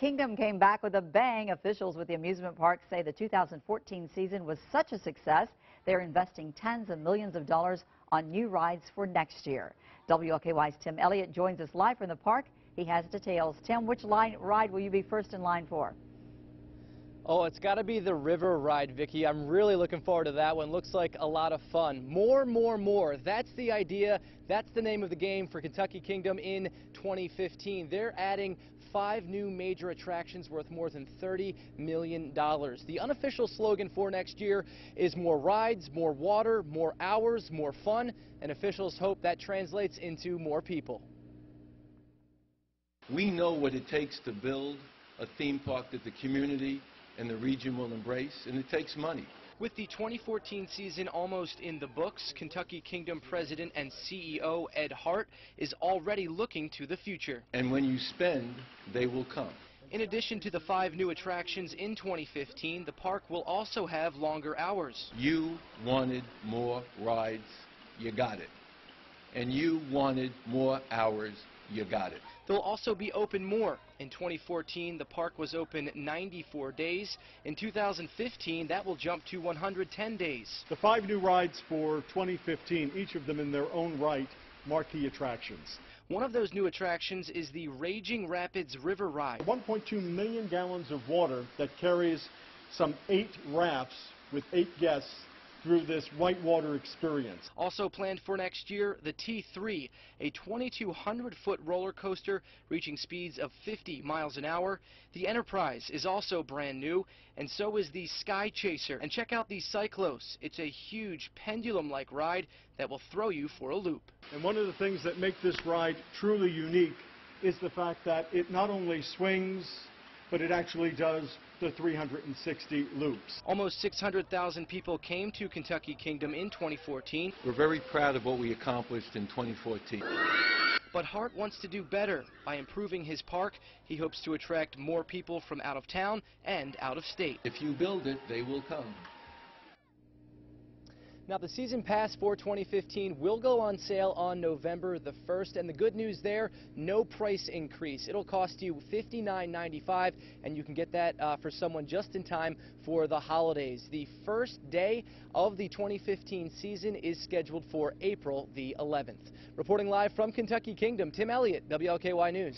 Kingdom came back with a bang. Officials with the amusement park say the 2014 season was such a success, they're investing tens of millions of dollars on new rides for next year. WLKY's Tim Elliott joins us live from the park. He has details. Tim, which ride will you be first in line for? Oh, it's got to be the river ride, Vicki. I'm really looking forward to that one. Looks like a lot of fun. More, more, more. That's the idea. That's the name of the game for Kentucky Kingdom in 2015. They're adding 5 new major attractions worth more than $30 million. The unofficial slogan for next year is more rides, more water, more hours, more fun, and officials hope that translates into more people. We know what it takes to build a theme park that the community and the region will embrace, and it takes money. With the 2014 season almost in the books, Kentucky Kingdom President and CEO Ed Hart is already looking to the future. And when you spend, they will come. In addition to the 5 new attractions in 2015, the park will also have longer hours. You wanted more rides, you got it. And you wanted more hours, you got it. They'll also be open more. In 2014, the park was open 94 days. In 2015, that will jump to 110 days. The 5 new rides for 2015, each of them in their own right, marquee attractions. One of those new attractions is the Raging Rapids River Ride. 1.2 million gallons of water that carries some 8 rafts with 8 guests through this whitewater experience. Also planned for next year, the T3, a 2,200-foot roller coaster reaching speeds of 50 miles an hour. The Enterprise is also brand new, and so is the Sky Chaser. And check out the Cyclos. It's a huge pendulum-like ride that will throw you for a loop. And one of the things that make this ride truly unique is the fact that it not only swings, but it actually does the 360 loops. Almost 600,000 people came to Kentucky Kingdom in 2014. We're very proud of what we accomplished in 2014. But Hart wants to do better. By improving his park, he hopes to attract more people from out of town and out of state. If you build it, they will come. Now, the season pass for 2015 will go on sale on November the 1st, and the good news there, no price increase. It'll cost you $59.95, and you can get that for someone just in time for the holidays. The first day of the 2015 season is scheduled for April the 11th. Reporting live from Kentucky Kingdom, Tim Elliott, WLKY News.